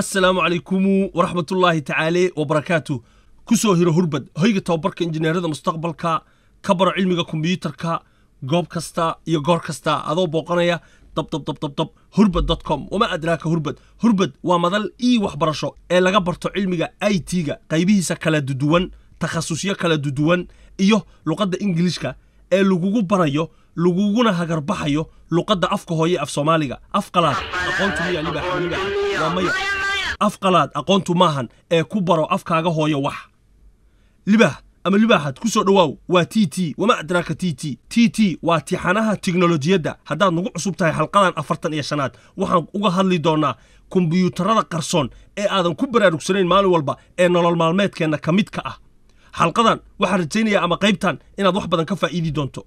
السلام عليكم ورحمة الله تعالى وبركاته. كسو هيرو هربد هيجي توبرك إنجنيير هذا مستقبل كا كبر علمي كمبيوتر كا جوب كستا يجار كستا هذا بقناة طب طب طب طب طب hurbad.com وما أدراك hurbad. hurbad ومظل أي وحبر شو اللي جبرت علمي أي تيجا قيبيه سكلا ددوان تخصصية كلا ددوان إيوه لقد إنجليش كا اللوجو برا لوجونا هجر بحيو لقد أفقه هي أفسومالي أفقلات أقنت لي علي بحميلة ومية أفقلات أقنت ماهن كبرو أفقه هي وح لبه أما لبه كسر رواو وتي تي وما أدراك تي تي تي تي واتحانها تكنولوجيا ده هذا نقول صبتها حلقان أفرتن إيشانات وحن أجهر لي دورنا كمبيوتر قرصون آدم كبر ركسرين مالو والبا نال المعلومات كأنه كميت كأه حلقان وحرتيني أما قيبتان إن ضح بدن كفا إيدي دونتو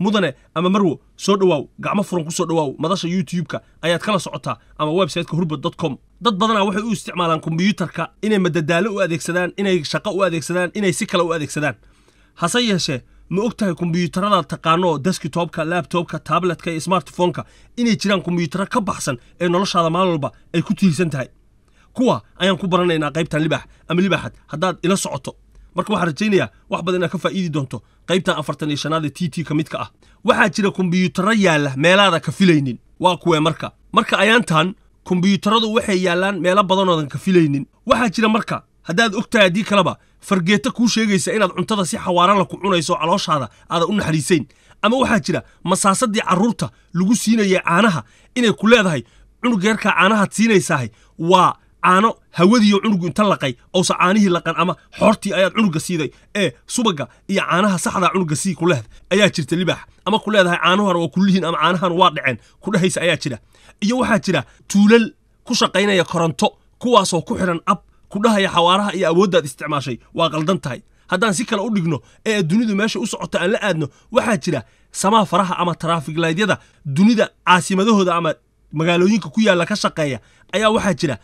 مدنة أما مرو صور واو قام فرن كسر واو مدرسة يوتيوب كا أيات كلا صعتها أما ويب سايت hurbad.com ضد بدنا واحد يستعمل كمبيوتر كا إنه مدداله وأذيك سدان إنه شقاء وأذيك سدان إنه سكله وأذيك سدان حصيه شيء مؤقتها كمبيوترنا تقارنه ديسكتوب كا لابتوب كا تابلت كا سمارت فون كا إنه يشيلان كمبيوتر كبحسن إنه لش هذا ماله لبا الكتير سنتهاي كوا أيام كبرنا إنه قيبت لبح أما لبحت هذا إلى صعته marka waxa rajaynaya wax badan ka faa'iidi doonto qaybtan 45aad ee TT ka midka ah waxa jira kumbuyuutaro yaala meelaha ka filaynin waa kuwe marka ayaantan kumbuyuutaradu waxay yaalaan meelo badan oo aan ka filaynin waxa jira marka hadaad ogtaadii kalaba fargeeta ku sheegaysa inaad cuntada si xawaaran la ku cunayso calooshaada aad u naxariiseyn ama waxa jira masaasadii caruurta lagu siinaya caanaha inay ku leedahay cunugeerka caanaha siinaysahay waa caano hawadiyo cunugu inta laqay oo sacaanihi laqan ama xorti ayaad cunuga siiday subaga iyo caanaha saxda cunuga sii ku leedahay ayaa jirta libax ama ku leedahay caano hore oo kullihiin ama caanahan waa dhaceen ku dhahaysa ayaa jira iyo waxa jira tuulal ku shaqaynaya koronto kuwaas oo ku xiran ab ku dhahaya xawaaraha iyo awoodaad isticmaashay waa qaldan tahay haddaan si kale u dhigno dunidu meesha u socoto aan la aadno waxa jira samaa faraha ama traffic lightyada dunida caasimadahooda ama magaalooyinka ku yaala ka shaqeeya ayaa waxa jira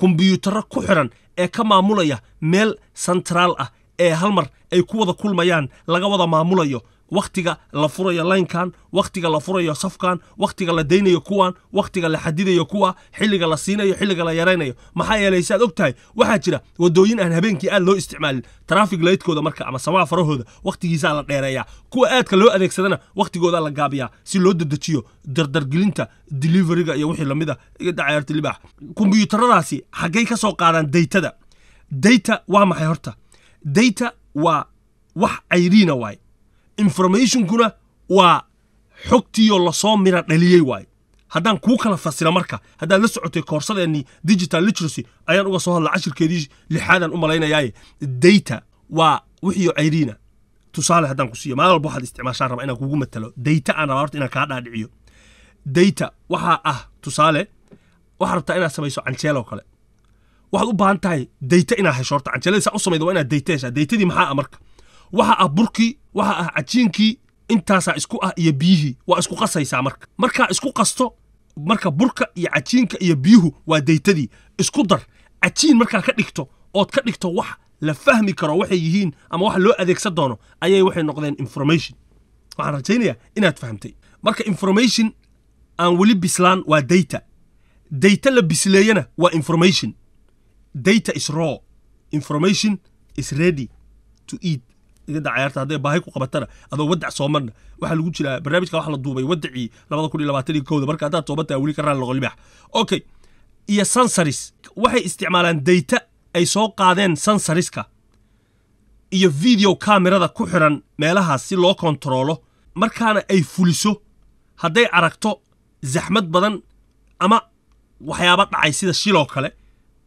كمبيوتر كحران كماموليا ميل سنترال هالمر كوضا كل ميان لغوضا ماموليا وقتيغا لفوريا لاين كان وقتيغا لفوريا صف كان وقتيغا لدينا يكوان وقتيغا لحديدا يكوا حليغا لسينا يحليغا ليرينا محايا ليساد اوكتاي وحاجرا ودوين ان هبينكي قال لو استعمال ترافيك لايتكودا مركا اما سماع فروهودا وقتيغيسا لا ديريا كوا ادكا لو اديكسدنا وقتيغودا لا غابيا سي لو ددجيو دردرغلينتا ديليفريغا يا وخي لميدا اي دعيرتي لباح كمبيوتراداسي حقاي كاسو قادان ديتادا ديتا وا ماخاي هورتا ديتا وا واخ عيرينا واي information kuna waa xogtiyo la soo mira dhaliyay waay hadaan ku kala fasilo marka hadaan la socotay koorsadeenii digital literacy ayaan uga soo hadlay cashirkeedii lixaadan u malaynayaa data waa wixii ayriina tusaale hadaan ku siiyo maalba waxaad isticmaashaan raba inaan kugu matalo data ana warta inaan ka dhaadhiciyo data waxa ah tusaale waxa rabta inaad samayso canjeel oo kale waxaad u baahan tahay data inaad hesho horta canjeelada u samaydo waa inaad data heshaa datadii maxaa marka waxa aburki waxa ajiinki intaasa isku ah iyo bihi waa isku qasaysa marka isku qasto marka burka iyo ajiinka iyo bihu waa daytadii isku dar ajiin marka ka dhigto oo ka dhigto wax la fahmi karo waxay yihiin ama wax loo adeegsan doono ayay waxay noqdeen information waxaan rajaynaya inaad fahamtay marka information aan wali bislaan waa data la bisleeyana waa information data is raw information is ready to eat إذا عيارتها هذا باهيك وقبتنا هذا ودع صومنا واحد يقول شلا برنامج كواحد الضوء يودعي لما تقولي لما تري كود بركة هذا توبته أولي كرر الغلبح أوكي هي سنسريس واحد استعمالا ديتا أي سوق عادين سنسريسكا هي فيديو كاميرا ذا كحرا ما لها سلو كنترولو مركانا أي فلسو هذا عرقته زحمة بدن أما وحيابات عايسيد الشيلو كله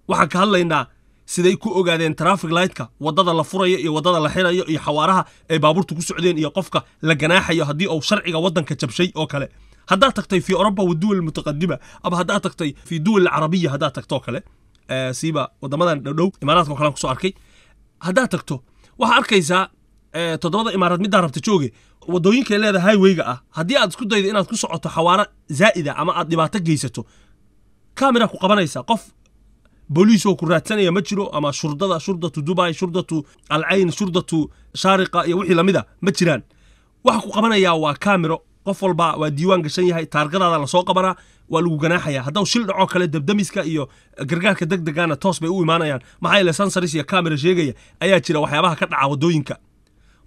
وحك هلا إنه سيدي كو أجادين ترافيك لايتكا ودادا لفوريا يا ودادا لحيرا يا حوارها بابورتو كسعودين يا قفكا لجناحي يا هدي أو شرعي ودن كتبشي أو كلا هدا تكتي في أوروبا والدول المتقدمة أما هدا تكتي في الدول العربية هدا تكتو كلا سيبا ودمادان دو إمارات وكلام كسو أركي هدا تكتو وها أركيزا تضمض إمارات مدة عرب تشوجي ودوين كلا هذا هاي ويجا هدي أذكر ده إذا أنا أذكر سعته حوارة زائدة أما أدي ما تجيسته كاميرا قبانيسا قف بوليس وكراتسان يا متشرو أما شردة دبي شردة العين شردة شارقة يا وحي لمدة متشران وحكو قمنا يا وكاميرا قفلبا وديوان قشني هاي تارجنا على السوق برا والوجناحية هذا وشيل دعوك على الدبدميس كأيه جرجال كدق دقانة توص بيقول معنا يعني معايا لسانسريس يا كاميرا جيجية أيات شيء روح يا بها كتر عودوينك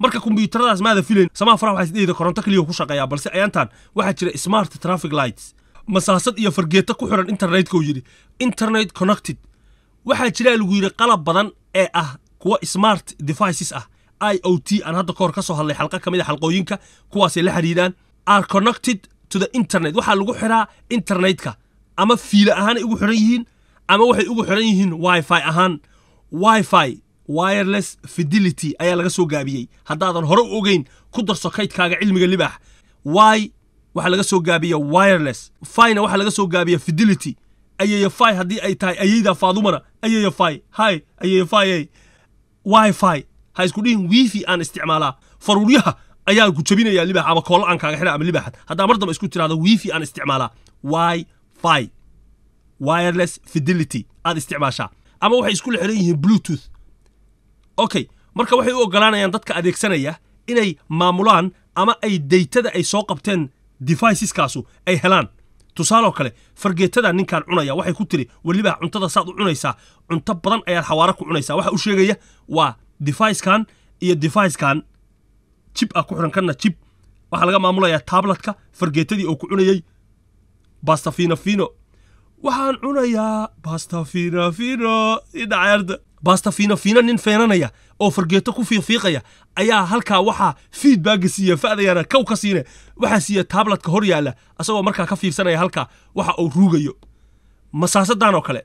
مركب كمبيوتر لازم هذا فيلن سما فرح واحد إيده كرنتك اللي هو خشة قيا بس أيانتان واحد شيء سمارت ترافيك لايتس مساحات إيه فرجيتك وحرن إنترنت كوجري إنترنت كونكتد واحد شيء الوير قلب بدن كوا سمارت ديفايسز IoT أنا هذا كور كسر هاللي حلقة كمية حلقوينك كوا سلاح ريدان are connected to the internet waxa lagu xiraa internetka ama fiila ahaan ay ugu xiran yihiin ama waxay ugu xiran yihiin wifi ahaan wifi wireless fidelity ayaa laga soo gaabiyay hadaadan hore u ogeyn ku darso kaydkaaga cilmiga libax wi waxa laga soo gaabiyay wireless fi-na waxa laga soo gaabiyay fidelity ayay fi hadii ay tahay ayayda faadumana ayay fi hi ayay fi wifi ha isku dhiin wifi aan isticmaalaa faruuriyaha ayaa ku jabinaya libax ama kool aan kaaga xira ama libaxad hada mar dam isku tiraado wifi aan isticmaala wifi wireless fidelity aad isticmaasha ama waxay isku xiran yihiin bluetooth okay marka waxay u ogolaanayaan dadka adeegsanaya inay maamulaan ama ay daytada ay soo qabteen devices kaasu ay helaan tusaale kale fargeetada ninkan cunaya waxay ku tiri waliba cuntada saad u cunaysa cunto badan ayaa xawaara ku cunaysa waxa uu sheegaya waa device kan iyo device kan chip aku xiran kana chip waxa laga maamulaya tabletka fargeetadii oo ku cunayay pastafina fino waxaan cunaya pastafina fino idaarda pastafina fino nin feenanaya oo fargeeto ku fiiqaya ayaa halka waxa feedback siiya faadayana kow ka siine waxa siiya tabletka hor yaala asagoo markaa ka fiirsanaya halka waxa uu ruugayo masaasadan oo kale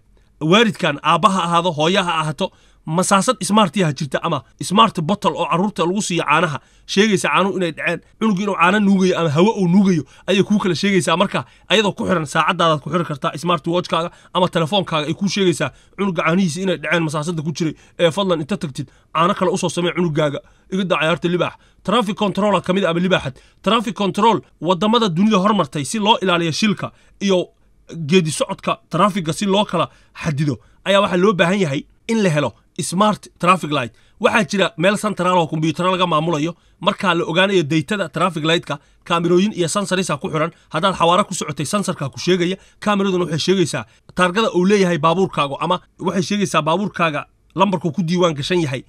waaridkan aabaha ahaado hooyaha ahaato مساحات سمارت يا جرت أما سمارت بطل أو عروت الوصي عنها شيء يسعنو إن العين عنو عنا نوجي أما هواء ونوجي أي كوكل شيء يسأمركا أيضا كحرن ساعد على كحرن كرتا سمارت واتش كا أما تلفون كا يكون شيء يسأ عنو عنيس إن العين مساحات كوتشري فضلا أنت تكتد عنك الأسرة سمع عنو جاجا يقدر عيارة اللباح ترافيك كنترول كميد قبل اللباحد ترافيك كنترول وده مدى الدنيا هرمر تيسير لا إلى عليه شلكة يو جدي سعد كا ترافيك قصير لا كلا حدده أي واحد لو بعيني هاي إن لهلا smart traffic light waxa jira meel central oo computer laga maamulayo marka la ogaanayo daytada traffic lightka kaamirooyin iyo sensors ku xiran hadaan xawaara ku socotay sensorka ku sheegaya kaamiradu waxay sheegaysaa taargada uu leeyahay baabuurkaaga ama waxay sheegaysaa baabuurkaaga lambarku ku diiwaan gashan yahay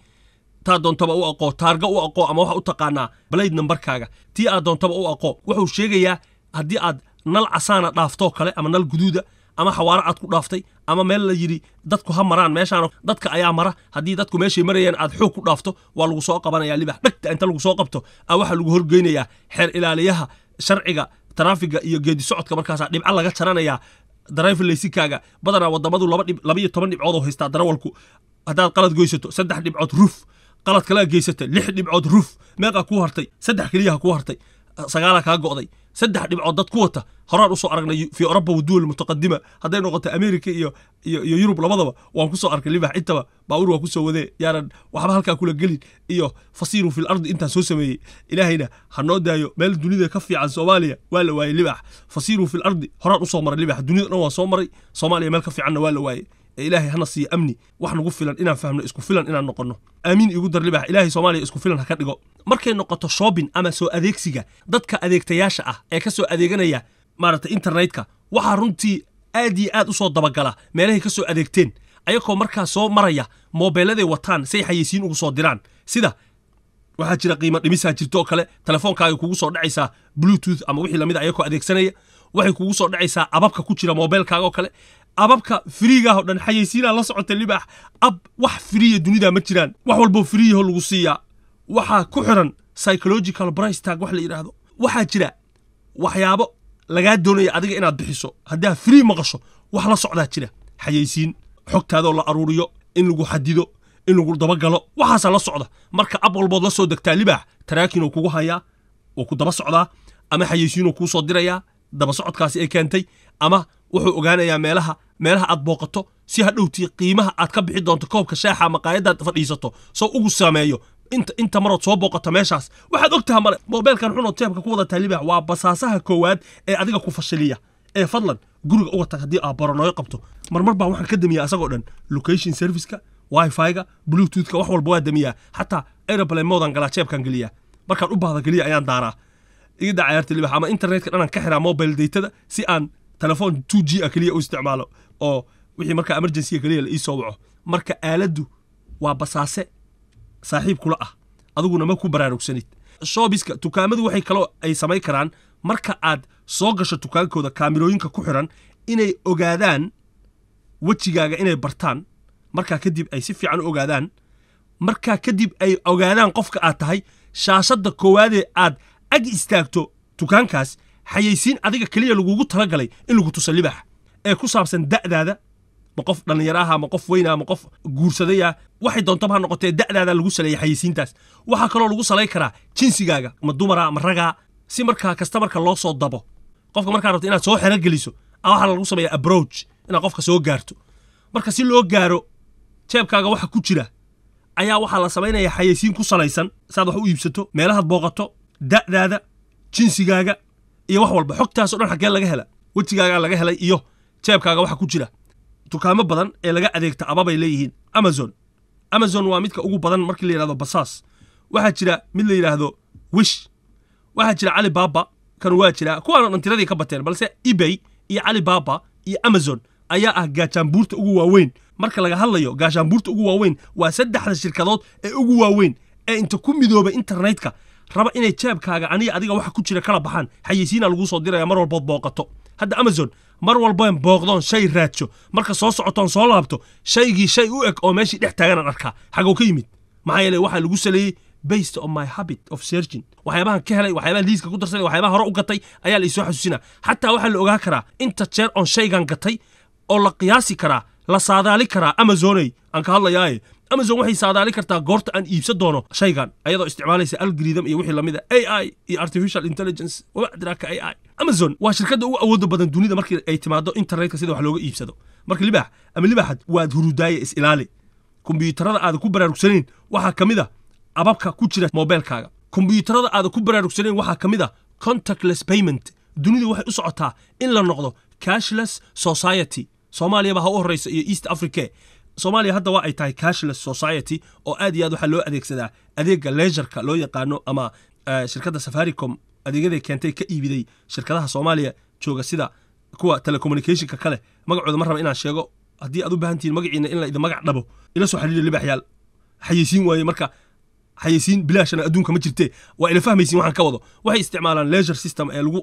taa doontaba uu aqoon taarga uu aqoon ama waxa uu taqaanaa blade numberkaaga tii aad doontaba uu aqoon wuxuu sheegayaa hadii aad nal casaana dhaafto kale ama nal guduuda ama xawaara aad ku dhaaftay ama meel la yiri dadku ha maraan meeshaan dadka ayaa mara hadii dadku meeshii marayeen aad xog ku dhaafto waa lagu soo qabanaya libax dhagta inta lagu soo qabto waxa lagu horgeynaya xeer ilaaliyaha sharciga taraafiga iyo geedi socodka markaas dhibca laga jaranaya driver license-kaaga badanaa wadamadu 12 dhibcood oo haysta darawalku hadaad qalad goysato 3 dhibcood ruf qalad kale geysata 6 dhibcood ruf meeqa ku hartay 3 kaliya ku hartay 9 ka go'day 3 dhibcood dad ku wata horaan u soo aragnay fi Europa iyo dawlad mutaqaddima haday noqoto America iyo Europe labadaba waan ku soo arkay libax intaba baawur waa ku soo waday yaaran waxba halka kula galin iyo fasiiru fil ard inta soo sameeyay ilaahayna hanoo daayo meel dunida ka fiican Soomaaliya waa la waayay libax fasiiru fil ard horaan u soo maray libax dunida waa soo maray Soomaaliya meel ka fiicanna waa la waayay ilaahay hana si amni wax nagu filan inaan fahmno isku filan inaan noqono aamin igu dar libax ilaahay Soomaaliya isku filan ha ka dhigo markay noqoto shopping ama soo adeegsiga dadka adeegtayaasha ah ee ka soo adeeganaya maarta internetka waxa runtii aad u soo dabagala meelahay ka soo adeegteen ayagoo markaa soo maraya mobiiladay wataan say xayisiin ugu soo diraan sida waxa jira qiimo dhimisa jirto kale telefoonkaaga kugu soo dhacaysa bluetooth ama wixii lamid ayagoo adeegsanaya waxay kugu soo dhacaysaa ababka ku jira mobiilkaaga oo kale ababka freega oo dhan xayisiina la socota libax ab wax freeya dunida ma jiraan wax walba freeya lagu siiya waxa ku xiran psychological price tag wax la yiraahdo waxa jira waxyaabo laga doonayo adiga inaad bixiso hadaa free maqasho wax la socdaa jira xayeysiin xogtaada la aruriyo in lagu xadido in lagu daba galo waxaas la socda marka ab walbood la soo dagtaa libax taraakin oo kugu haya oo ku daba socdaa ama xayeysiin oo ku soo diraya daba socodkaasi ay keentay ama wuxuu ogaanayaa meelaha aad booqato si hadhowtii qiimaha aad ka bixi doonto koobka shaaxa maqaayadaad fadhiisato soo ugu sameeyo inta marad soo booqato meeshaas waxaad ogtahay male mobiilkan xun oo teebka ku wada taaliba waa basaasaha koowaad ee adiga ku fashiliya ee fadlan guriga uga tag hadii aad baranooy qabto marmar baa waxaan ka damiyaa asagoo dhan location service-ka wifi-ga bluetooth-ka wax walba waa damiyaa hatta airplane mode aan galaa jeebkan galiya markaan u baahdo galiya ayaan daaraa إذا عيرت اللي بحما إنترنت كنا نكحر موبايل ديتا سي أن تلفون 2G أكلية واستعماله أو وحي مركا إمرجنسي أكلية اللي يسوعه مركا آلده وبساسة صاحب كلها أذوقنا ما كوب برا روكسنيت الشو بيسك تكامد وحي كلا أي سماي كران مركا عاد صاغش تكان كودا كاميروين ككحران إني أجادان وتجاجا إني برتان مركا كديب أي سفي عن أجادان مركا كديب أي أجادان قفك عتهاي شاشة كوادي عاد أجي استاكتو تكان كاس حياسين أديك كلية لوجو ترجلي إن لوجو تسلبح أكو صابسن دق هذا مقف لأن يراها مقف وينها مقف جورسدية واحد دون طبعا نقطة دق هذا لوجو سلي حياسين تاس واحد كلا لوجو سلي كرا تنسي جاجا مدومرة مرجع سي مركا كاستمر كلا صوت ضبا قفك مركا رتي أنا سوح رجليسو أو على لوجو سلي أبروتش أنا قفك سوق جارتو مركا سيل لوق جارو تاب كاجا واحد كوتشرة أيها واحد لسمينا يحياسين كوسليسن صادوا حو يبستو مالها بوقته دق هذا تنسي جاجا iyo wax walba xogtaas oo dhan xagee laga helay wajigaaga laga helay iyo jeebkaaga waxa ku jira dukaamo badan ee laga adeegta ababay leeyihiin amazon waa midka ugu badan markii la yiraahdo basaas waxa jira mid la yiraahdo wish waxa jira alibaba kan waa jira kuwa aan tiradii ka bateen balse ebay iyo alibaba iyo amazon ayaa ah gaashaanbuurta ugu waaweyn marka laga hadlayo gaashaanbuurta ugu waaweyn waa saddexda shirkadood ee ugu waaweyn ee inta ku midooba internetka raba inay jeebkaaga aniga adiga waxa ku jira kala baxaan xayisiina lagu soo diraya mar walba booqato hadda amazon mar walba booqdoon shay raadsho marka soo socotoon soo laabto shaygii shay u eg oo meeshii dhex taagan arkaa xagoo ka yimid maxaa yeelay waxa lagu saleeyay based on my habit of searching waxyaabahan ka helay waxyaabaha liiska ku darsanay waxyaabaha hore u gatay ayaa la isoo xasuusinaa hatta waxa la ogaa karaa inta jeer on shaygan gatay oo la qiyaasi karaa la saadaali karaa amazonay aan ka hadlayaa Amazon waxay saadaali kartaa goorta aan iibsan doono shaygan ayadoo isticmaalaysa algorithm iyo wixii lamid ah AI iyo artificial intelligence waba adraka AI Amazon waa shirkadda ugu awoodda badan dunida markii ay timaado internetka sida wax looga iibsado marka libaax ama libaaxad waad hurudaaya is ilaali kumbuyuutarada aad ku baraarugsanayn waxa kamid ah ababka ku jira moobilkaaga kumbuyuutarada aad ku baraarugsanayn waxa kamid ah contactless payment dunida waxay u socotaa in la noqdo cashless society Somalia baa u horeysa iyo East Africa Somalia hadda waa ay tahay cashless society oo aad iyo aad waxa loo adeegsadaa adeegga leisure-ka loo yaqaano ama shirkadda Safaricom adeegyada keentay ka iibiday shirkadaha Soomaaliya jooga sida kuwa telecommunication-ka kale magacooda ma raba inaan sheego hadii aad u baahan tihiin magaciina in la idin magac dhabo ila soo xiriir libaxyaal xayisiin way marka xayisiin bilaashana adduunka ma jirtee waa ila fahmaysiin waxaan ka wado waxay isticmaalaan leisure system ee lagu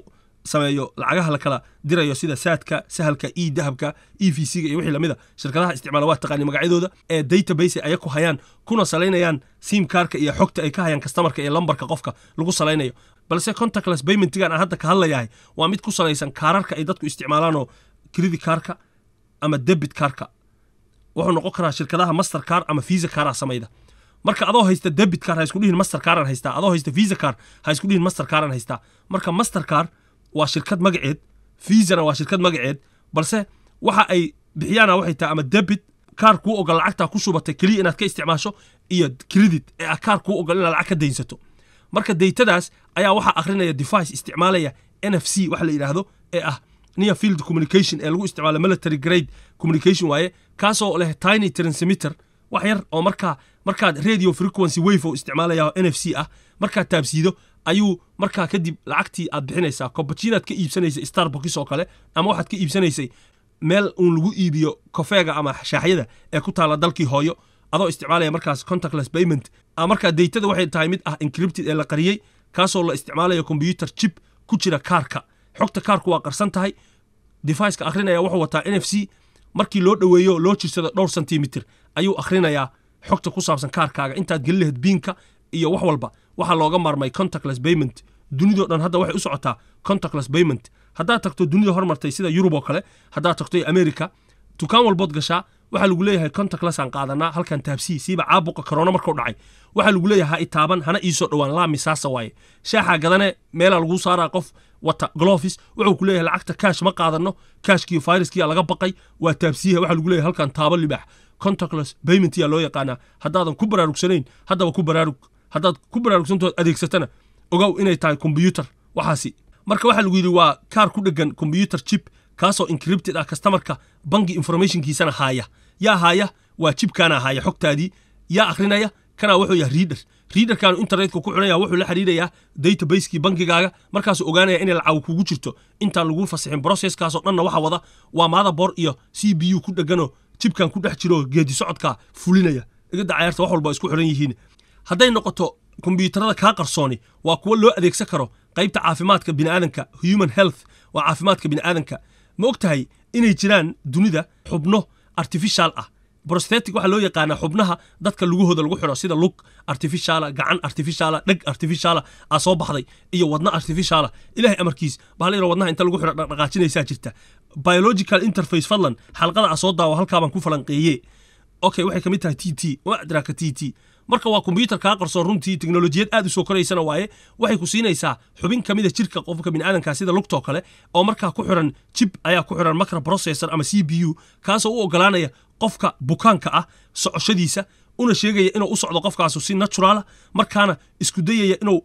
sameeyo lacagaha la kala dirayo sida saadka sahalka ee dahabka EVC-ga iyo wixii la mid ah shirkadaha isticmaala waa taqaan magacyadooda ee database ay ku hayaan kuna saleynayaan SIM card-ka iyo xogta ay ka hayaan customer-ka iyo number-ka qofka lagu saleynayo balse contactless payment-gan aan hadda ka hadlayahay waa mid ku saleysan kaararka ay dadku isticmaalaan oo credit card-ka ama debit card-ka wuxuu noqon karaa shirkadaha Mastercard ama Visa card-ka sameeyda marka adoo haysta debit card ha isku dhihin Mastercard aan haysta adoo haysta Visa card ha isku dhihin Mastercard aan haysta marka Mastercard waa shirkad magaceed Visa waa shirkad magaceed balse waxa ay bixiyaana waxay tahay ama debit card ku ogal lacagta ku subatay kaliya inaad ka isticmaasho iyo credit ee card ku ogal inaad lacag ka deynsato marka daytadaas ayaa waxa akhrinaya device isticmaalaya NFC wax la yiraahdo ee ah near field communication ee lagu isticmaalo military grade communication waaye kaasoo leh tiny transmitter wax yar oo markaad radio frequency wave oo isticmaalaya NFC ah markaad taabsiido ayuu marka kadib lacagtii aad bixinaysaa koobjiinaad ka iibsanaysaa Starbucks oo kale ama waxaad ka iibsanaysay meel uu lagu iibiyo kafeega ama shaaxyada ee ku taala dalkii hooyo adoo isticmaalaya markaas contactless payment marka daytada waxay tahay mid ah encrypted ee la qariyay kaasoo la isticmaalayo computer chip ku jira kaarka xogta kaarku waa qarsan tahay device-ka akhrinaya wuxuu wataa NFC markii loo dhaweeyo loo jirsado dhowr sentimitir ayuu akhrinayaa xogta ku saabsan kaarkaaga intaad gelilahayd biinka iyo wax walba waxa looga marmay contactless payment dunida dhan hadda waxay u socotaa contactless payment hadda tagto dunida hormartay sida Europe oo kale hadda tagto America tukaan walbood gashaa waxa lagu leeyahay contactless aan qaadanaa halkan taabsi siiba caabuqa corona markuu dhacay waxa lagu leeyahay itaaban hana ii soo dhawaan la misaasa way shaaxa gadane meela lagu saaraa qof wata gloves wuxuu ku leeyahay lacagta cash ma qaadano cashkii fayraskii laga baqay waa taabsiiha waxa lagu leeyahay halkan taaba libax contactless payment yaa loo yaqaana haddaadan ku baraarugsanayn haddaba ku baraarug haddaad ku baraarugsantood adeegsatana ogow inay tahay computer waxaasi marka waxa lagu yiri waa kaar ku dhagan computer chip kaasoo encrypted ah customer-ka bangi information-kiisana haaya yaa haaya waa chip-kaana haaya xogtaadii yaa akhrinaya kana wuxuu yahay reader reader kan internet ku cunaya wuxuu la xiriiraya database ki bankigaaga markaas ogaanaya in lacaw kugu jirto inta lagu fasaxin process kaas oo dhanna waxa wada waa motherboard iyo CPU ku dhagano chipkan ku dhex jiro geedi socodka fulinaya iga dacayrta wax walba isku xiran yihiin haday noqoto kombiyuutarada ka qarsooni waa kuwa loo adeegsan karo qaybta caafimaadka bini'aadanka human health waa caafimaadka bini'aadanka ma ogtahay inay jiraan dunida xubno artificial ah prosthetic waxa loo yaqaan xubnaha dadka lugahooda lagu xiro sida lug artificial ah gacan artificial ah dhag artificial ah soo baxday iyo wadna artificial ah ilaahay amarkiis baa la yiraahdo wadnaha inta lagu xiro dhaqaajinaysa jirta biological interface fadlan xalqada soo daawo halka baan ku falanqeeyay okay waxay kamid tahay TT waa adraka TT marka waa computer ka qarso runtii technology aad u soo koreysana waaye waxay ku siinaysaa xubin kamid ah jirka qofka bini'aadanka sida lugto kale oo marka ku xiran chip ayaa ku xiran microprocessor ama CPU kaas oo u ogolaanaya qofka bukaanka ah socoshadiisa una sheegaya inuu u socdo qofkaas si natural markaana isku dayaya inuu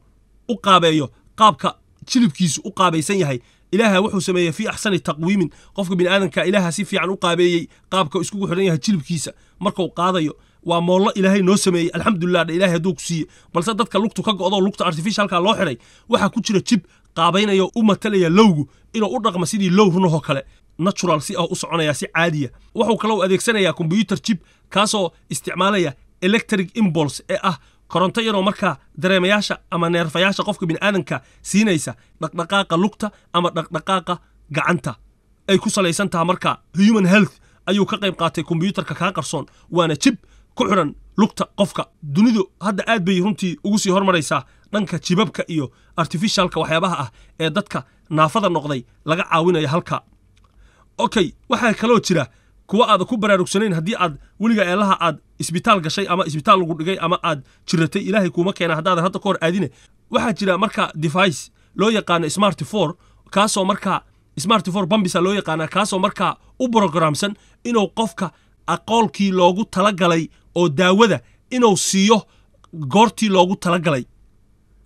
u qaabeeyo qaabka jilibkiisu u qaabaysan yahay ilaaha wuxuu sameeyay fi ahsani taqwiimin qofka bini'aadanka ilaaha si fiican u qaabeeyay qaabka isku xiran yahay jilibkiisa marka uu qaadayo waa moolo ilaahay noo sameeyay alxamdulillah ilaahay haduu ku siiyay balse dadka lugtu ka go'do lugta artificialka loo xiray waxa ku jira jib qaabaynayo u matalaya lowgu inuu u dhaqmo sidii low runaho kale natural si u soconaya si caadi ah wuxuu kala adeegsanaya computer jib kaasoo isticmaalaya electric impulse ee ah koronto yar oo marka dareemayaasha ama neerfayaasha qofka bini'aadanka siinaysa dhaqdhaqaaqa lugta ama dhaqdhaqaaqa gacanta ay ku salaysan tahay marka human health ayuu ka qayb qaatay computerka ka qarsoon waana jib ku xiran lugta qofka dunidu hadda aad bay runtii ugu sii hormaraysaa dhanka jibabka iyo artificialka waxyaabaha ah ee dadka naafada noqday laga caawinayo halka okay waxa kale oo jira kuwa aad ku baraarugsanayn hadii aad wiliga eelaha aad isbitaal gashay ama isbitaal lagu dhigay ama aad jiratay ilaahay kuma keenay haddaad hadda ka hor aadine waxa jira marka device loo yaqaan smartphone kaasoo marka smartphone bambisa loo yaqaan kaasoo marka u programsan inuu qofka aqoolkii loogu talagalay oo daawada inuu siiyo goortii loogu talagalay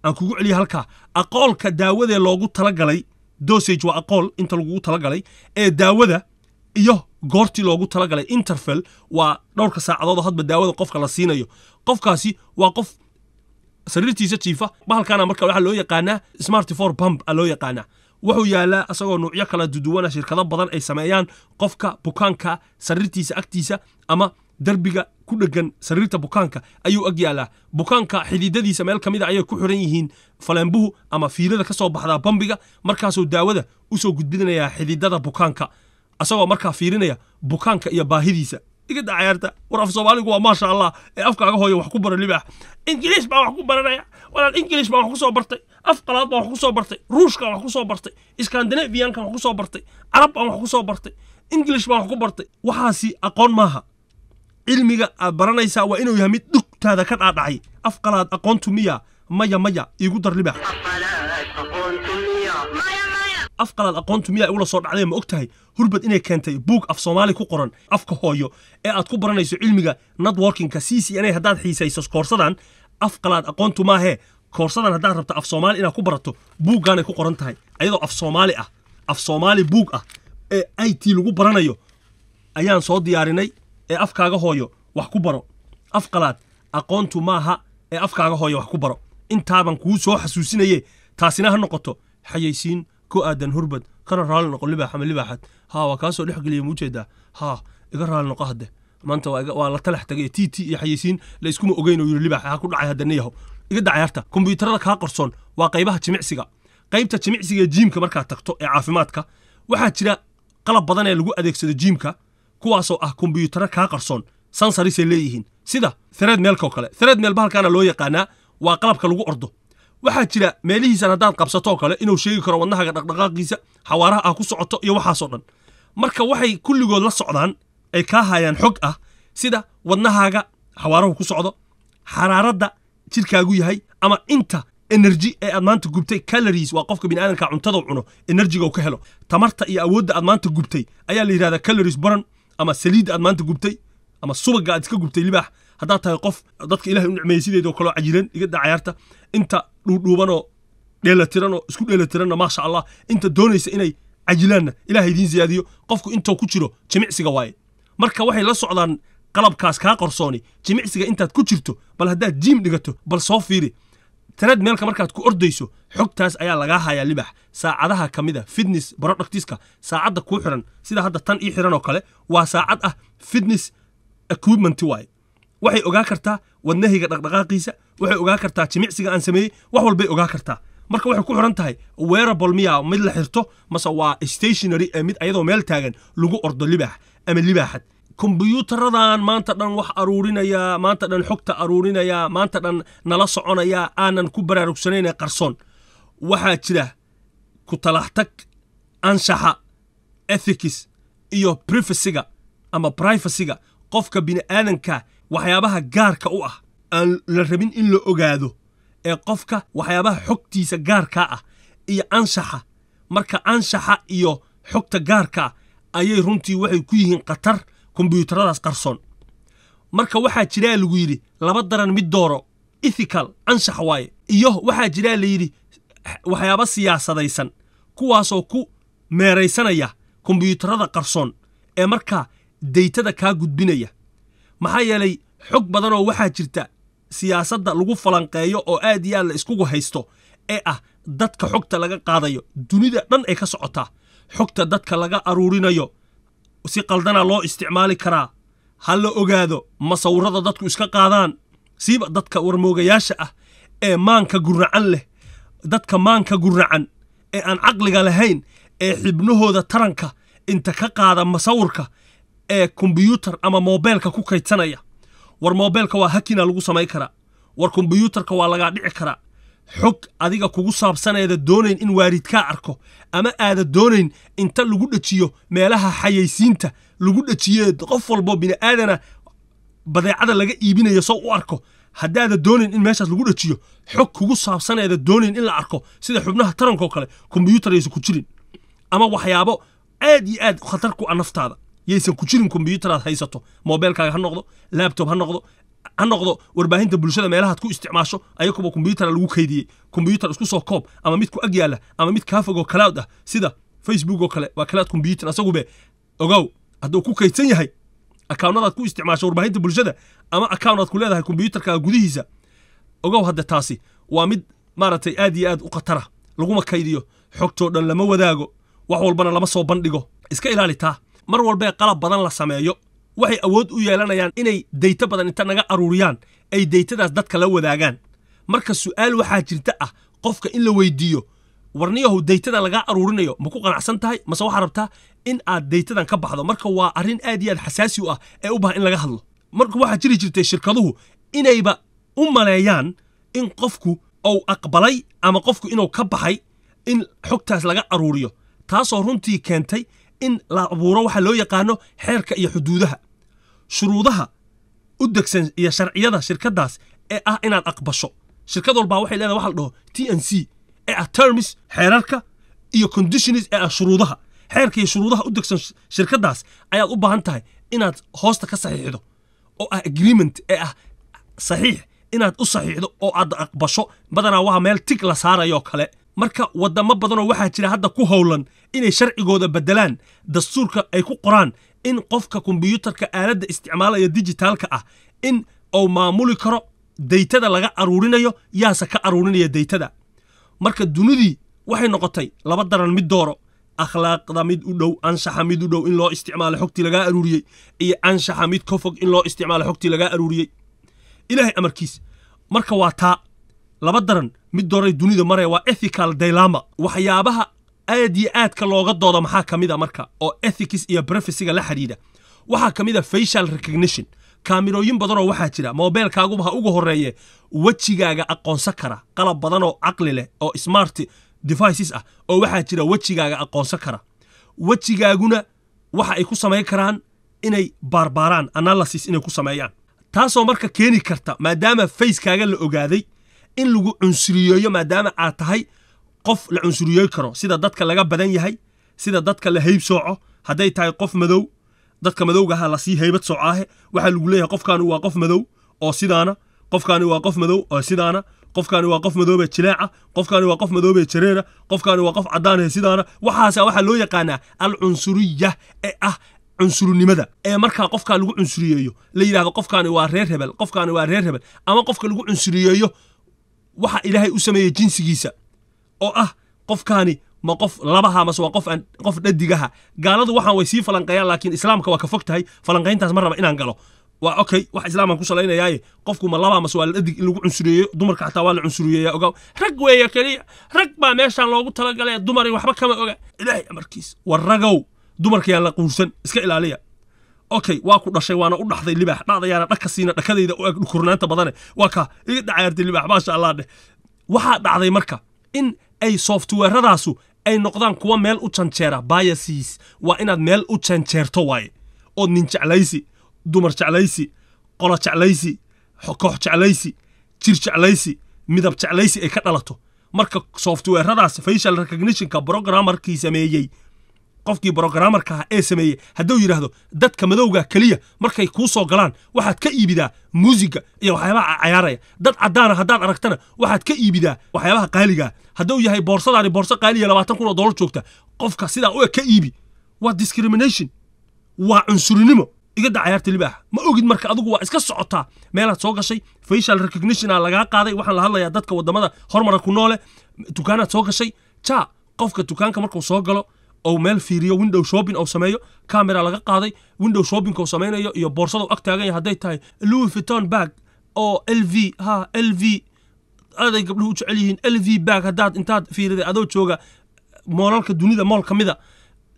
aan kugu celiyo halka aqoolka daawada loogu talagalay dosage waa aqool inta lagu talagalay ee daawada iyo goortii loogu talagalay interval waa dhowrka saacadood hadba daawada qofka la siinayo qofkaasi waa qof sariirtiisa jiifa bahalkaana marka waxa loo yaqaanaa smartphone pump loo yaqaanaa wuxuu yaalaa asagoo nuucyo kala duwan shirkado badan ay sameeyaan qofka bukaanka sariirtiisa agtiisa ama darbiga ku dhagan sariirta bukaanka ayuu ag yaalaa bukaanka xididadiisa meel kamid ah ayay ku xiran yihiin faleembuhu ama fiilada ka soo baxda bambiga markaas oo daawada u soo gudbinaya xididada bukaanka asagoo markaa fiirinaya bukaanka iyo baahidiisa iga dacayrta war af Soomaaligu waa ma sha Allah ee afkaaga hooyo wax ku baran libax Ingiriis baa wax ku baranaya walaal Ingiriis baa wax ku soo bartay afqalaad baa wax ku soo bartay Ruushka wax ku soo bartay Scandinavianka wax ku soo bartay Arab baa wax ku soo bartay Ingiriis baa wax ku bartay waxaasi aqoon maaha ilmiga baranaysa waa inuu yahay dhugtaada ka dhacay afqalaad aqoontu miya maya igu dar libax afqalaad aqoontu miya ula soo dhacday ma ogtahay hurbad inay keentay buug Afsomali ku qoran afka hooyo ee aad ku baranayso cilmiga networking-ka CCNA haddaad xiisayso koorsadan afqalaad aqoontu maahe koorsadan haddaad rabto Afsomali inaad ku barato buuggaanay ku qoran tahay ayadoo Afsomali ah Afsomali buug ah ee IT lagu baranayo ayaan soo diyaarinay ee afkaaga hooyo wax ku baro afqalaad aqoontu maaha ee afkaaga hooyo wax ku baro intaaban kugu soo xasuusinaye taasina ha noqoto xayeysiin ku aadan hurbad kana raali noqo libax ama libaxad haa waa kaasoo dhex geliya muujeedaa haa iga raali noqo hadde maanta waa la talax tagay TT iyo xayeysiin la iskuma ogeyn oo yiri libax ha ku dhacay hadda niyaho iga dacayrta kombiyuutarada ka qarsoon waa qaybaha jimicsiga qaybta jimicsiga ee gymka marka tagto ee caafimaadka waxa jira qalab badan ee lagu adeegsado gymka kuwaasoo ah kombiyuutarada ka qarsoon sensors ay leeyihiin sida threadmill ka kale threadmill bahalkaana loo yaqaanaa waa qalabka lagu ordo waxa jira meelihiisan haddaad qabsato kale inuu sheegi karo wadnaha dhaqdhaqaaqiisa xawaaraha ah ku socoto iyo waxa soo dhan marka waxay kulligood la socdaan ay ka hayaan xog ah sida wadnahaaga xawaaruhu ku socdo xaraaradda jirkaagu yahay ama inta energy ee aad maanta gubtay calories waa qofka bini'aadanka cuntada cuno energy-ga uu ka helo tamarta iyo awoodda aad maanta gubtay ayaa la yiraahdaa calories burn ama saliid aad maanta gubtay ama subagga aad iska gubtay libax hadda tahay qof dadka Ilaahay u nicmeeyay sideedo kala cajiran iga dacayrta inta dhuubanoo dheelatiranoo isku dheelatiranna ma sha Allah inta doonaysa inay cajilaana Ilaahay idin ziyaadiyo qofku inta ku jiro jimicsiga waay marka waxay la socdaan قلب كاس كا قرصوني جميعسك أنت تكتشرته بل هذا جيم دقته بل صافيري ترد مالك مركات كورديسو حق تاس أيا لجاها يا لبح ساعدها كمذا فيدنس برات نكتيسك ساعدك كوحرن سيدا هذا تن إيه حرن وقله وساعدها فيدنس equipment واي وحي أجاكرته والنهي رقاقيسة وحي أجاكرته جميعسك أنسمي وحول بي أجاكرته marka waxa ku xirantahay wearable miya mid la xirto mase waa stationary mid ayadoo meel taagan lagu ordo libax ama libaxad kumbuyuutaradan maanta dhan wax aruurinaya maanta dhan xogta aruurinaya maanta dhan nala soconaya aanan ku baraarugsanayn qarsoon waxa jira ku talaxtag anshaxa ethics iyo privacy-ga ama privacy-ga qofka bini'aadanka waxyaabaha gaarka u ah aan la rabin in la ogaado qofka waxyaabaha xogtiisa gaarka ah iyo anshaxa marka anshaxa iyo xogta gaarka ayay runtii waxay ku yihiin qatar kumbuyuutaradaas qarsoon marka waxa jira lagu yiri laba daran mid dooro ethical anshax way iyo waxa jira la yiri waxyaabo siyaasadaysan kuwaas oo ku meeraysanaya kumbuyuutarada qarsoon ee marka daytada ka gudbinaya maxaa yeelay xog badan oo waxa jirta siyaasadda lagu falanqeeyo oo aad iyo la isku haysto ee ah dadka xogta laga qaadayo dunida dhan ay ka socotaa xogta dadka laga aruurinayo si qaldana loo isticmaali karaa hal la ogaado masawirada dadku iska qaadaan siiba dadka warmoogayaasha ah ee maanka guracan leh dadka maanka guracan ee aan aqliga lahayn ee xibnahooda taranka inta ka qaada masawirka ee kumbuyuutar ama moobeelka ku kaydsanaya war moobeelka waa hakina lagu samay kara war kumbuyuutarka waa laga dhici kara xog adiga kugu saabsanayda doonayn in waaridka arko ama aada doonayn inta lagu dhajiyo meelaha xayeysiinta lagu dhajiyo qof walba bini'aadana badeecada laga iibinayo soo u arko hadaada doonayn in meeshaas lagu dhajiyo xog kugu saabsanayda doonayn in la arko sida xubnaha taranka oo kale kumbuyuutaraysan ku jirin ama waxyaabo aad iyo aad khatar ku ah naftaada yeysan ku jirin kumbuyuutarada haysato moobeelkaaga ha noqdo laptop ha noqdo warbaahinta bulshada meelaha aad ku isticmaasho ayakuba kumbuyuutar lagu kaydiyay kumbuyuutar isku soo koob ama mid ku ag yaala ama mid ka fogo cloud ah sida facebook oo kale waa cloud kumbuyuutar asagube ogow hadduu ku kaydsan yahay account-aad ku isticmaasho warbaahinta bulshada ama account-aad ku leedahay kumbuyuutarkaaga gudihiisa ogow hadda taasi waa mid maartay aad iyo aad u khatara lagu ma kaydiyo xogto dhan lama wadaago wax walbana lama soo bandhigo iska ilaali taa mar walba qalab badan la sameeyo waxay awood u yeelanayaan inay dayta badan inta naga aruuriyaan ay daytadaas dadka la wadaagaan marka su'aal waxa jirta ah qofka in la weydiiyo warniyahu daytada laga aruurinayo ma ku qanacsan tahay ma soo xarabtaa in aad daytadan ka baxdo marka waa arin aad iyo aad xasaasi u ah ee u baahan in laga hadlo marka waxa jirtay shirkaduhu inayba u maleeyaan in qofku oo aqbalay ama qofku inuu ka baxay in xogtaas laga aruuriyo taasoo runtii keentay in la abuuro waxa loo yaqaano xeerka iyo xuduudaha shuruudaha u degsan iyo sharciyada shirkadaas ee ah inaad aqbasho shirkad walba waxay leedahay waxa la dhaho TNC ee ah terms xeerarka iyo conditions ee ah shuruudaha xeerka iyo shuruudaha u degsan shirkadaas ayaad u baahan tahay inaad hoosta ka saxiixdo oo ah agreement ee ah saxiix inaad u saxiixdo oo aad aqbasho badanaa waa meel tig la saarayo kale marka wadamo badan oo waxa jira hadda ku howlan inay sharcigooda bedelaan dastuurka ay ku qoraan in qofka kumbuyuutarka aaladda isticmaalaya digitalka ah in oo maamuli karo daytada laga aruurinayo yaasa ka aruurinaya daytada marka dunidii waxay noqotay laba daran mid dooro akhlaaqda mid u dhow anshaxa mid u dhow in loo isticmaalo xogtii laga aruuriyay iyo anshaxa mid ka fog in loo isticmaalo xogtii laga aruuriyay ilaahay amarkiis marka waa taa laba daran mid dooray dunida maray waa ethical dilemma waxyaabaha aad iyo aadka looga doodo maxaa kamid ah marka oo ethics iyo privacy-ga la xiriira waxa kamid ah facial recognition kaamirooyin badan oo waxa jira moobeelkaagu waxa ugu horeeye wajigaaga aqoonsan kara qalab badan oo aqli leh oo smart devices ah oo waxa jira wajigaaga aqoonsan kara wajigaaguna waxa ay ku sameeyaan karaan inay barbaaraan analysis inay ku sameeyaan taasoo marka keeni karta maadaama face-kaaga la ogaaday in lagu cunsuriyeeyo maadaama aad tahay qof la cunsuriyeey karo sida dadka laga badan yahay sida dadka la hayb sooco haday tahay qof madow dadka madowgaha la sii haybad soocaahe waxa lagu leeyahay qofkan waa qof madow oo sidaana qofkan waa qof madow oo sidaana qofkan waa qof madow ee jilaaca qofkan waa qof madow ee jareera qofkan waa qof cadaan ee sidaana waxaas waxa loo yaqaanaa al cunsuriyah ee ah عنصرنيمدا مركا قف كان لو عنصريهيو ليرا قف كان وا رير هبل قف كان وا رير هبل اما قف كان لو عنصريهيو waxa ilaahay u sameeyay jinsigiisa oo ah qofkaani ma qof labaha ma soo qof aan qof dhadigaha gaaladu waxaan way sii falanqayaan laakiin islaamka waa ka fog tahay falanqayntaas mar raba inaan galo waa okay wax islaamka ku salaynayaa qofku ma laba ma soo dhadig lagu cunsuriyo dumarka xataa waa la cunsuriyaa ogaw rag weeyo kali rag baa meeshaan loogu tala galay dumar waxba kama oga ilaahay amarkiis war ragaw dumarka yaan la quursan iska ilaaliya okay waa ku dhashay waana u dhaxday libax dhadayaana dhakasiina dhakadeyda oo ag kurnaanta badan waa ka iga dhacayrtay libax ma sha Allah waxa dhacday marka in ay softwareradaasu ay noqdaan kuwa meel u janjeera biases waa inaad meel u janjeerto way oo nin jeclaysi dumar jeclaysi qolo jeclaysi koox jeclaysi jir jeclaysi midab jeclaysi ay ka dhalato marka softwareradaasu facial recognition ka programmerkii sameeyay qofkii programmerka ah ee sameeyay haduu yiraahdo dadka madowga kaliya markay ku soo galaan waxaad ka iibida muusiga iyo waxyaabaha ciyaaraya dad cadaan hadaan aragtana waxaad ka iibida waxyaabaha qaaliga haduu yahay boorsadaani boorso qaaliya $20,000 joogta qofka sida uu ka iibi waa discrimination waa cunsurinimo iga dhacayrta libaax ma ogid marka adigu waa iska socotaa meelaad soo gashay facial recognition laga qaaday waxaan la hadlayaa dadka wadamada hormar ku noole dukaanad soo gashay cha qofka dukaanka markuu soo galo أو مال فيريو ويندو شوبين أو سمايو كاميرا لغا قاضي ويندو شوبين كو سمايو يو بورصة أو أكتاغي هداي تاي لوي فيتون باك أو LV ها LV هذا قبله عليهن LV باك هداد انتاد في ريدي أدو تشوغا مولالك الدوني دا مول كميدا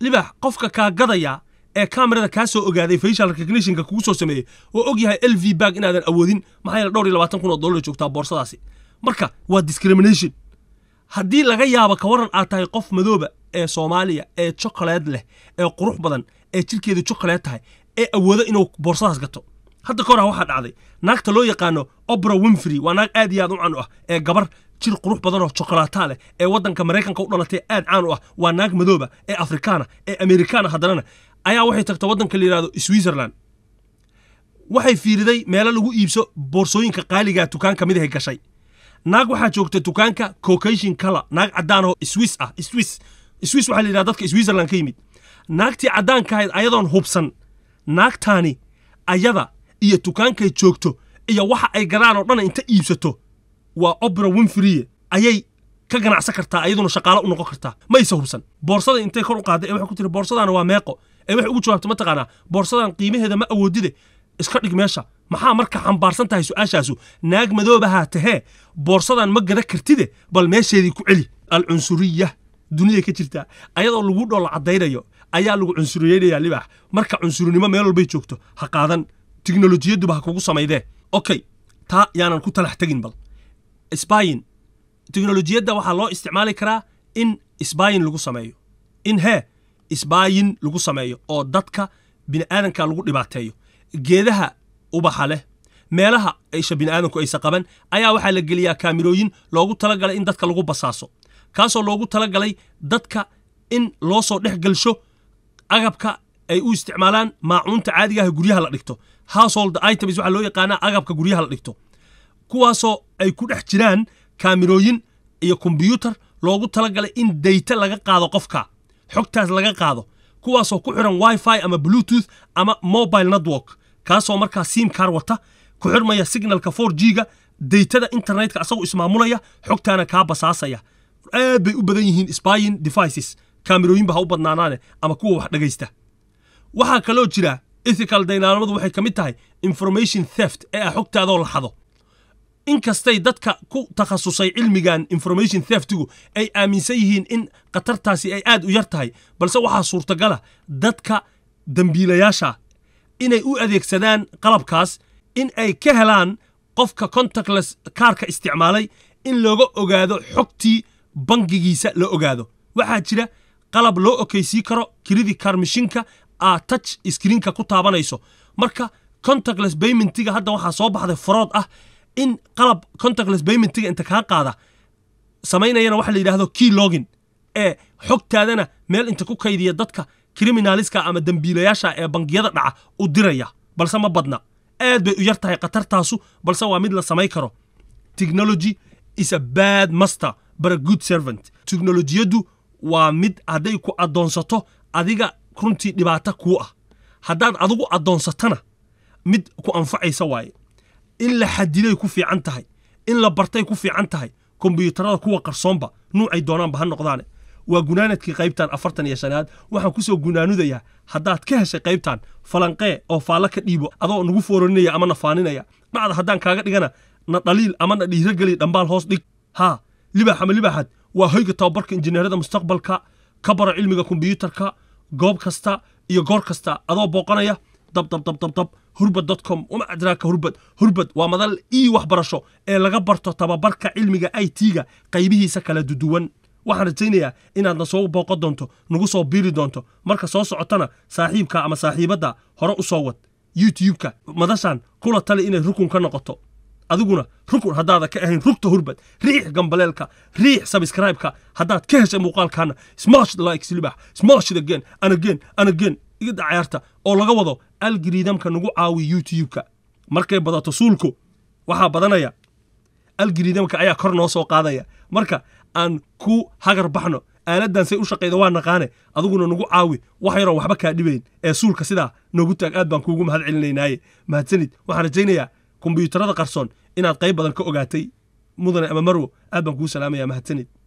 لباح قفكا كا قضايا كاميرا دا كاسو أوغادي فيشال ريكجنيشن كا كوسو سمايو وأوغي هاي LV باك إن هذا الأوذين ما هاي الدوري $20 تشوغ تا بورصة داسي مركا وا ديسكريمينيشن هدي لغا يابا كورن آتاي قف مدوبة Somalia chocolate leh quruux badan jirkeedu chocolate tahay awoodo inuu boorsadaas gato hadda kor waxa dhacday naagta loo yaqaano Oprah Winfrey waa naag aad iyo aad u caan u ah gabar jir quruux badan oo chocolate leh wadanka Mareykanka u dhalatay aad caan u ah waa naag madooba Afrikaana Amerikaana haddana ayaa waxay tagtay wadanka la yiraahdo Switzerland waxay fiiriday meelo lagu iibso boorsooyinka qaaliga dukaanka mid ay gashay naag waxa joogtay dukaanka Caucasian color naag cadaan oo Swiss ah Swiss waxa la yiraahdaa dadka Switzerland ka yimid naagti cadaanka ayadoon hubsan naagtaani ayada iyo tukaanka joogto iyo waxa ay garaan oo dhan inta iibsato waa Oprah Winfrey ayay ka ganacsan kartaa ayaduna shaqaale u noqon kartaa maysa hubsan boorsada intay kor u qaaday waxa ku tiri boorsadaana waa meeqo waxa ugu jawaabta ma taqaana boorsadan qiimaheeda ma awoodide iska dhig meesha maxaa marka xambaarsan tahay su'aashaasu naag madoobaha tahay boorsadan ma gada kartide bal meesheedii ku celi al unsuriyah دنيا كتيرة أيضا الوجود على عدينا أيضا العنصرية يا اللي بح مركب عنصرية ما ماله البيت شوكته حقاً تكنولوجيا دبها كوكوسا ما يده أوكي تا يعني أنا كنت لحتاجين بل إسباين تكنولوجيا ده وحلا استعمال كرا إن إسباين لقوسا مايو إن ها إسباين لقوسا مايو أو دتك بناءً كالوجود لبعتيو جذها وبحله مالها إيش بناءً كويس قبل أيا وحلا الجليا كاميروين لوجود تلاقي إن دتك لوجود بساسو kaasoo loogu tala galay dadka in loo soo dhex galsho agabka ay u isticmaalaan maacuunta caadiga ah guryaha la dhigto household items waxa loo yaqaanaa agabka guryaha la dhigto kuwaasoo ay ku dhex jiraan kaamirooyin iyo kumbuyuutar loogu tala galay in data laga qaado qofka xogtaas laga qaado kuwaasoo ku xiran wifi ama bluetooth ama mobile network kaasoo markaa sim card wata ku xirmaya signalka 4G-ga datada internetka asagoo ismaamulaya xogtaana ka basaasaya أبي أبديهن spying devices كاميروين بها وبدنانانه أما كوا واحد جيسته وها كلوجرا ethical دينار مذو واحد كميتها information theft حقت هذا الحظة إنك استيدتك كو تخصصي علمي عن information theft أي آمن سيهن إن قطرتها سي آد ويرتها بل سوها صورة جلا دتك دمبيلا ياشا إن أو أذيك سدان قلب كاس إن أي كهلان قفك كونتاكلس كارك استعمالي إن لو أجاذو حقتي bangigiisa la ogaado waxa jira qalab loo okeysi karo kiridi karmishinka a touch screen-ka ku taabanayso marka contactless payment-iga hadda waxa soo baxday fraud ah in qalab contactless payment-iga inta ka qaada sameynayna waxa la yiraahdo key login xogtaadana meel inta ku kaydiya dadka criminaliska ama dambiilayaasha bangiyada dhaca u diraya balse ma badna aad bay u yartahay qatartaasu balse waa mid la sameey karo technology is a bad master but a good servant teknolojiyadu waa mid haday ku adoonsato adiga runtii dhibaato ku ah هداد أدوق أدون ستنا مد كو أنفعي سواي إلا حديلي كوفي عنتهاي إلا برتاي كوفي عنتهاي كمبيوترات كوا قرصنبا نوعي دونان بهالنقضانة وجنانت كي قيبتان أفرتن يا شناد وحن كوسو جنانو ذيا هداد كهش قيبتان فلنقي أو فلك نيبو أدوق نقفورني يا أمنا فانينا يا بعد هدان كاجت لجنا نطليل أمنا ليرجلي دمبال هوس ديك ها لبا حمل لبا حد وهيك تابرك إنجنير دا مستقبل كا كبر علمي كمبيوتر كا جوب كستا يا جور كستا أدوق بقنايا دب دب دب دب دب hurbad.com وما أدراك hurbad ومدل إيه وحبرشوا اللي جبرته تبارك علمي جا أي تيجا قيبيه سكلا ددوان waxaan rajaynayaa inaad nasoo booqo doonto nagu soo biiri doonto marka soo socotana saaxiibka ama saaxiibada hore u soo wad youtube-ka madashan kula tali inay rukun ka noqoto adiguna rukun hadaad ka ahayn rugta hurbad riix gambaleelka riix subscribe-ka hadaad ka heshay muuqaalkana smash the like silbax smash it again and again and again iga dacayarta oo laga wado algorithm-ka nagu caawi youtube-ka markay badato suulku waxa badanaya algorithm-ka ayaa kor noo soo qaadaya marka aan ku hagar baxno aaladan say u shaqeeyo waan naqaane adiguna nagu caawi wax yar oo waxba ka dhibeen ee suulka sida noogu taag aad baan kuugu mahad celinaynaay mahadsanid waxaan rajaynayaa kumbuyuutarada qarsoon inaad qayb badan ka ogaatay mudane ama marwo aad baan ku salaamaya mahadsanid